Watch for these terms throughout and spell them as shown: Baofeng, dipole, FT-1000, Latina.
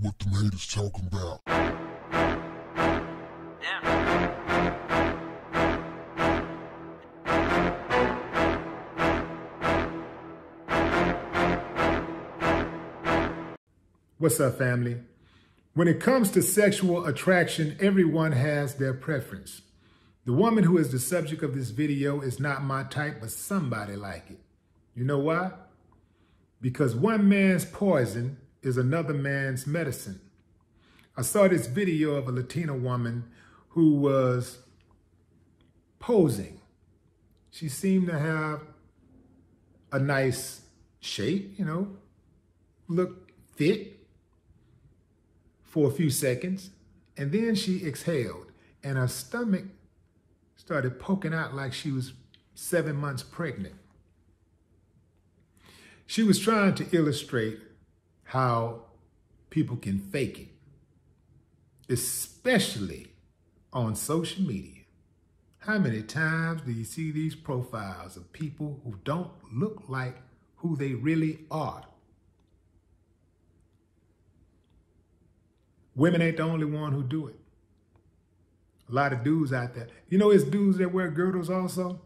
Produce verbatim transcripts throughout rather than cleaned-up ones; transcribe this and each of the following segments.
what the haters talking about. Yeah. What's up, family? When it comes to sexual attraction, everyone has their preference. The woman who is the subject of this video is not my type, but somebody like it. You know why? Because one man's poison is another man's medicine. I saw this video of a Latina woman who was posing. She seemed to have a nice shape, you know, looked fit for a few seconds, and then she exhaled, and her stomach started poking out like she was seven months pregnant. She was trying to illustrate how people can fake it, especially on social media. How many times do you see these profiles of people who don't look like who they really are? Women ain't the only one who do it. A lot of dudes out there. You know, it's dudes that wear girdles also.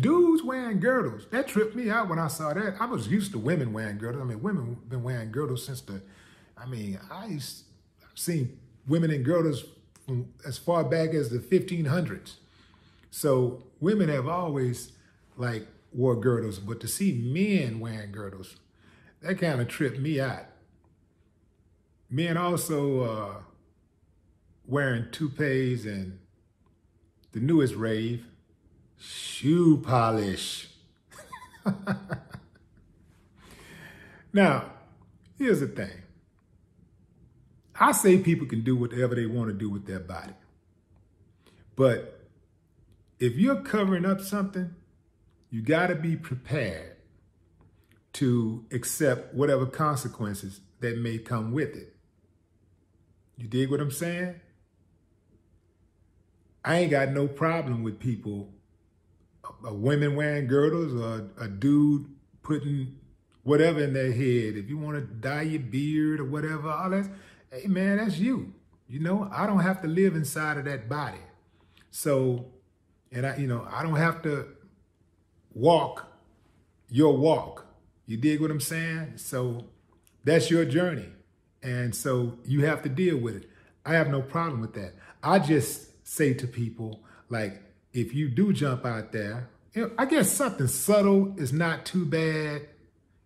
Dudes wearing girdles. That tripped me out when I saw that. I was used to women wearing girdles. I mean, women have been wearing girdles since the, I mean, I used, I've seen women in girdles from as far back as the fifteen hundreds. So women have always, like, wore girdles. But to see men wearing girdles, that kind of tripped me out. Men also uh, wearing toupees and the newest rave, shoe polish. Now, here's the thing. I say people can do whatever they want to do with their body. But if you're covering up something, you got to be prepared to accept whatever consequences that may come with it. You dig what I'm saying? I ain't got no problem with people, a women wearing girdles, or a dude putting whatever in their head. If you want to dye your beard or whatever, all that, hey man, that's you. You know, I don't have to live inside of that body. So, and I, you know, I don't have to walk your walk. You dig what I'm saying? So that's your journey. And so you have to deal with it. I have no problem with that. I just say to people, like, if you do jump out there, you know, I guess something subtle is not too bad.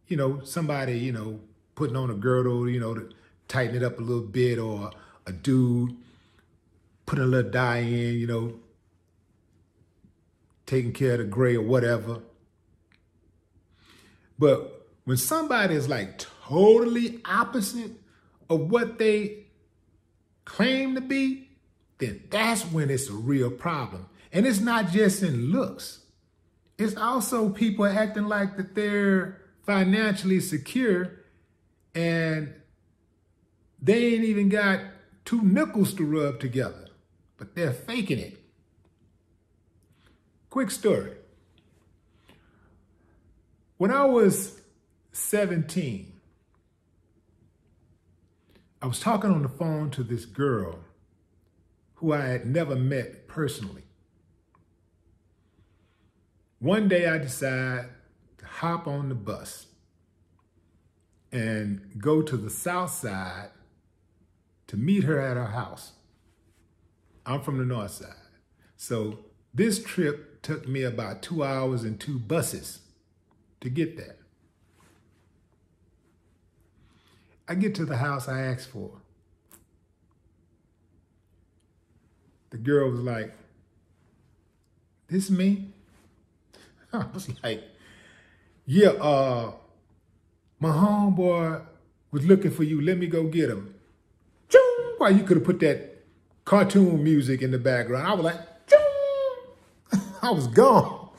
You know, somebody, you know, putting on a girdle, you know, to tighten it up a little bit, or a dude putting a little dye in, you know, taking care of the gray or whatever. But when somebody is like totally opposite of what they claim to be, then that's when it's a real problem. And it's not just in looks. It's also people acting like that they're financially secure and they ain't even got two nickels to rub together, but they're faking it. Quick story. When I was seventeen, I was talking on the phone to this girl who I had never met personally. One day I decide to hop on the bus and go to the south side to meet her at her house. I'm from the north side. So this trip took me about two hours and two buses to get there. I get to the house I asked for. The girl was like, "This me?" I was like, yeah, uh, my homeboy was looking for you. Let me go get him. Choo! Why, you could have put that cartoon music in the background. I was like, choo! I was gone.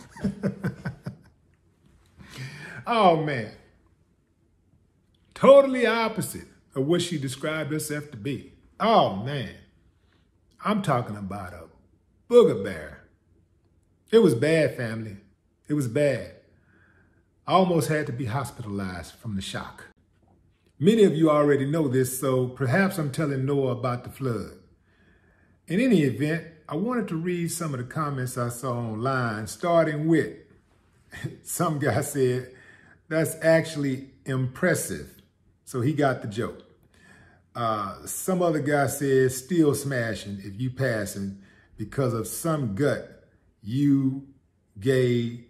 Oh, man. Totally opposite of what she described herself to be. Oh, man. I'm talking about a booger bear. It was bad, family. It was bad. I almost had to be hospitalized from the shock. Many of you already know this, so perhaps I'm telling Noah about the flood. In any event, I wanted to read some of the comments I saw online, starting with, some guy said, that's actually impressive. So he got the joke. Uh, some other guy said, still smashing if you passing because of some gut you gay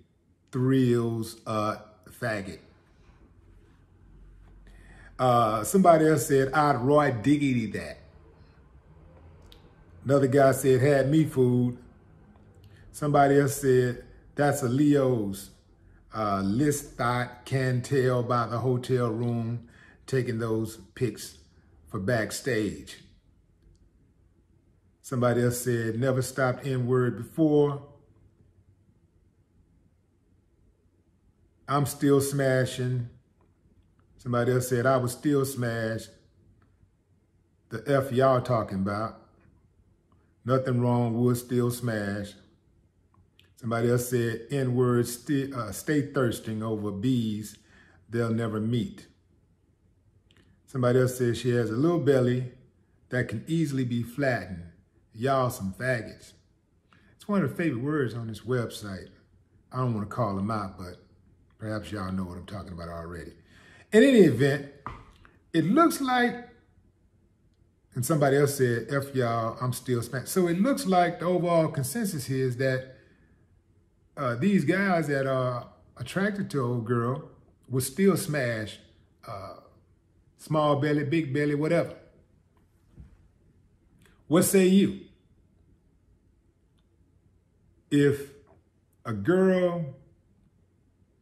thrills a faggot. Uh, somebody else said, I'd Roy Diggity that. Another guy said, had me food. Somebody else said, that's a Leo's uh, list thought can tell by the hotel room, taking those pics for backstage. Somebody else said, never stopped N-word before. I'm still smashing. Somebody else said, I was still smashed. The F y'all talking about. Nothing wrong, would still smash. Somebody else said, N-word, st uh, stay thirsting over bees they'll never meet. Somebody else said she has a little belly that can easily be flattened. Y'all some faggots. It's one of the favorite words on this website. I don't want to call them out, but perhaps y'all know what I'm talking about already. In any event, it looks like, and somebody else said, F y'all, I'm still smacked. So it looks like the overall consensus here is that Uh, these guys that are attracted to old girl will still smash uh, small belly, big belly, whatever. What say you? If a girl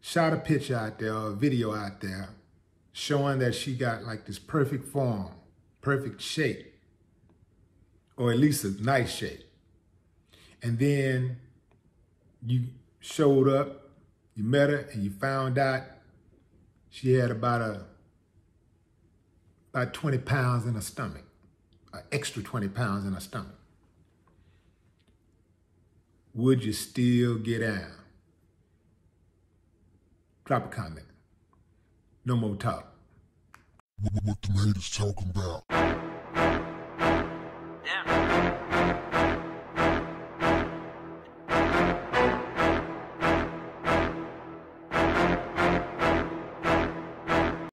shot a picture out there, or a video out there, showing that she got like this perfect form, perfect shape, or at least a nice shape, and then you showed up, you met her, and you found out she had about a about twenty pounds in her stomach, an extra twenty pounds in her stomach. Would you still get down? Drop a comment. No more talk. What, what, what the haters talking about?